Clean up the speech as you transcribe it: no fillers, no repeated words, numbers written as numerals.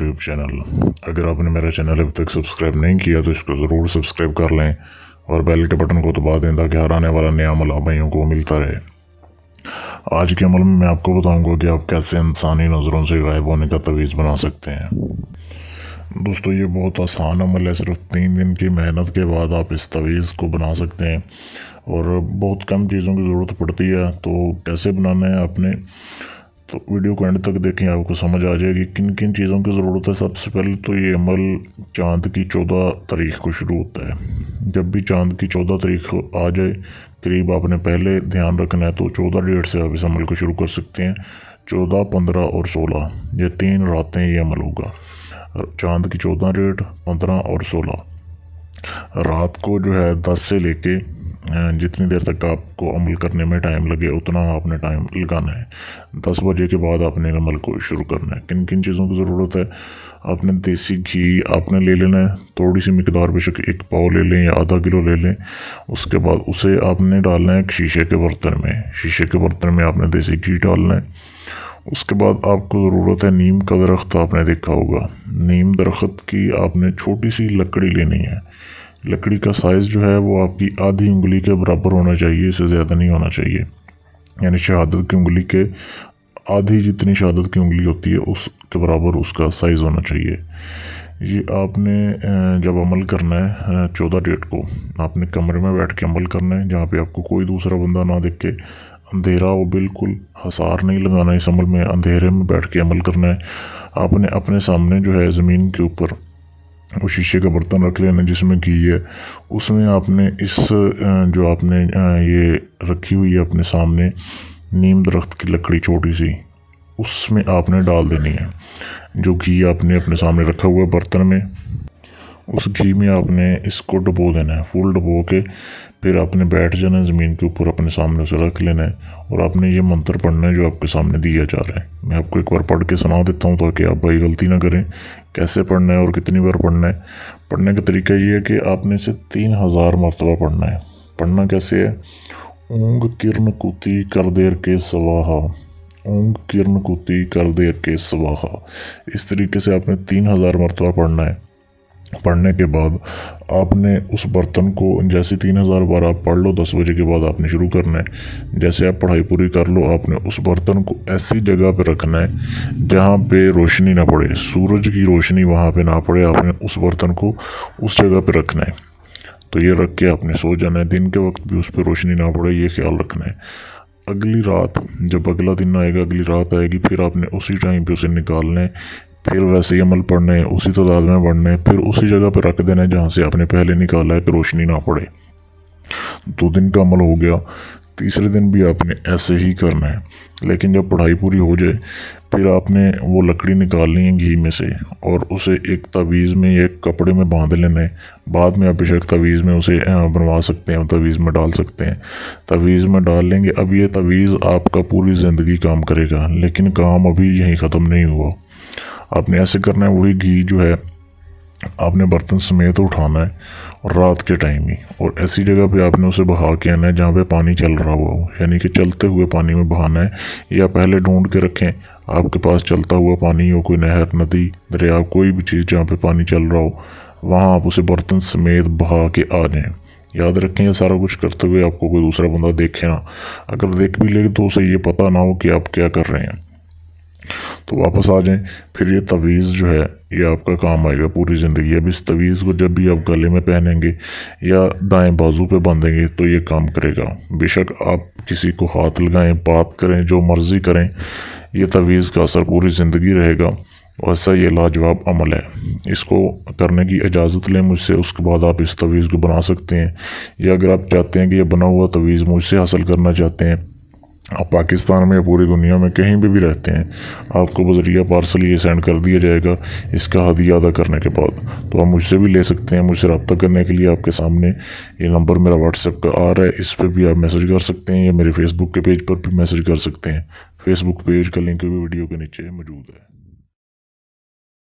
YouTube channel. अगर आपने मेरा चैनल अभी तक सब्सक्राइब नहीं किया तो इसको ज़रूर सब्सक्राइब कर लें और बेल के बटन को दबा दें ताकि हर आने वाला नया अमल भाइयों को मिलता रहे। आज के अमल में मैं आपको बताऊंगा कि आप कैसे इंसानी नज़रों से गायब होने का तवीज़ बना सकते हैं। दोस्तों ये बहुत आसान अमल है, सिर्फ 3 दिन की मेहनत के बाद आप इस तवीज़ को बना सकते हैं और बहुत कम चीज़ों की ज़रूरत पड़ती है। तो कैसे बनाना है आपने, तो वीडियो को एंड तक देखें, आपको समझ आ जाएगी किन किन चीज़ों की ज़रूरत है। सबसे पहले तो ये अमल चाँद की 14 तारीख को शुरू होता है। जब भी चाँद की 14 तारीख को आ जाए करीब, आपने पहले ध्यान रखना है, तो 14 डेट से आप इस अमल को शुरू कर सकते हैं। 14, 15 और 16 ये 3 रातें ये अमल होगा। चाँद की 14 डेट, 15 और 16 रात को जो है 10 से लेके जितनी देर तक आपको अमल करने में टाइम लगे उतना आपने टाइम लगाना है। 10 बजे के बाद आपने अमल को शुरू करना है। किन किन चीज़ों की ज़रूरत है, आपने देसी घी आपने ले लेना है, थोड़ी सी मिकदार, बेशक 1 पाव ले लें या आधा किलो ले लें। उसके बाद उसे आपने डालना है एक शीशे के बर्तन में। शीशे के बर्तन में आपने देसी घी डालना है। उसके बाद आपको ज़रूरत है नीम का दरख्त, आपने देखा होगा। नीम दरख्त की आपने छोटी सी लकड़ी लेनी है। लकड़ी का साइज़ जो है वो आपकी आधी उंगली के बराबर होना चाहिए, इससे ज़्यादा नहीं होना चाहिए। यानी शहादत की उंगली के आधी जितनी शहादत की उंगली होती है उसके बराबर उसका साइज़ होना चाहिए। ये आपने जब अमल करना है 14 डेट को, आपने कमरे में बैठ के अमल करना है जहाँ पर आपको कोई दूसरा बंदा ना देखे। अंधेरा हो, बिल्कुल हसार नहीं लगाना इस अमल में, अंधेरे में बैठ के अमल करना है। आपने अपने सामने जो है ज़मीन के ऊपर वो शीशे का बर्तन रख लेना जिसमें घी है, उसमें आपने इस जो आपने ये रखी हुई है अपने सामने नीम दरख्त की लकड़ी छोटी सी, उसमें आपने डाल देनी है। जो घी आपने अपने सामने रखा हुआ है बर्तन में, उस घी में आपने इसको डुबो देना है। फुल डुबो के फिर आपने बैठ जाना है ज़मीन के ऊपर, अपने सामने उसे रख लेना है और आपने ये मंत्र पढ़ना है जो आपके सामने दिया जा रहा है। मैं आपको एक बार पढ़ के सुना देता हूँ ताकि आप भाई गलती ना करें। कैसे पढ़ना है और कितनी बार पढ़ना है, पढ़ने का तरीका ये है कि आपने इसे 3000 मरतबा पढ़ना है। पढ़ना कैसे है, ऊँग किरण कूती कर देर के सवाहा, ऊँग किरण कूती कर देर के सवाहा। इस तरीके से आपने 3000 मरतबा पढ़ना है। पढ़ने के बाद आपने उस बर्तन को जैसे 3000 बार आप पढ़ लो, 10 बजे के बाद आपने शुरू करना है। जैसे आप पढ़ाई पूरी कर लो, आपने उस बर्तन को ऐसी जगह पे रखना है जहाँ पे रोशनी ना पड़े, सूरज की रोशनी वहाँ पे ना पड़े। आपने उस बर्तन को उस जगह पे रखना है। तो ये रख के आपने सो जाना है। दिन के वक्त भी उस पर रोशनी ना पड़े, ये ख्याल रखना है। अगली रात जब अगला दिन आएगा, अगली रात आएगी, फिर आपने उसी टाइम पर उसे निकालना है। फिर वैसे ही अमल पढ़ने हैं, उसी तादाद में पढ़ने हैं, फिर उसी जगह पर रख देना है जहाँ से आपने पहले निकाला है कि रोशनी ना पड़े। 2 दिन का अमल हो गया। तीसरे दिन भी आपने ऐसे ही करना है, लेकिन जब पढ़ाई पूरी हो जाए फिर आपने वो लकड़ी निकालनी है घी में से और उसे एक तवीज़ में या एक कपड़े में बांध लेना है। बाद में आप बेशक तवीज़ में उसे बनवा सकते हैं, तवीज़ में डाल सकते हैं। तवीज़ में डाल लेंगे। अब ये तवीज़ आपका पूरी ज़िंदगी काम करेगा, लेकिन काम अभी यहीं ख़त्म नहीं हुआ। आपने ऐसे करना है, वही घी जो है आपने बर्तन समेत उठाना है और रात के टाइम ही, और ऐसी जगह पे आपने उसे बहा के आना है जहाँ पे पानी चल रहा हुआ हो, यानी कि चलते हुए पानी में बहाना है। या पहले ढूंढ के रखें आपके पास चलता हुआ पानी हो, कोई नहर, नदी, दरिया, कोई भी चीज़ जहाँ पे पानी चल रहा हो, वहाँ आप उसे बर्तन समेत बहा के आ जाएँ। याद रखें ये सारा कुछ करते हुए आपको कोई दूसरा बंदा देखे ना, अगर देख भी ले तो उसे ये पता ना हो कि आप क्या कर रहे हैं, तो वापस आ जाएं। फिर ये तवीज़ जो है ये आपका काम आएगा पूरी ज़िंदगी। अब इस तवीज़ को जब भी आप गले में पहनेंगे या दाएं बाजू पे बांधेंगे तो ये काम करेगा। बेशक आप किसी को हाथ लगाएं, बात करें, जो मर्ज़ी करें, ये तवीज़ का असर पूरी ज़िंदगी रहेगा। वैसा ये लाजवाब अमल है, इसको करने की इजाज़त लें मुझसे, उसके बाद आप इस तवीज़ को बना सकते हैं। या अगर आप चाहते हैं कि यह बना हुआ तवीज़ मुझसे हासिल करना चाहते हैं, आप पाकिस्तान में या पूरी दुनिया में कहीं भी रहते हैं, आपको बजरिया पार्सल ये सेंड कर दिया जाएगा इसका हदिया अदा करने के बाद। तो आप मुझसे भी ले सकते हैं। मुझसे रब्ता करने के लिए आपके सामने ये नंबर मेरा व्हाट्सएप का आ रहा है, इस पर भी आप मैसेज कर सकते हैं या मेरे फेसबुक के पेज पर भी मैसेज कर सकते हैं। फेसबुक पेज का लिंक भी वीडियो के नीचे मौजूद है।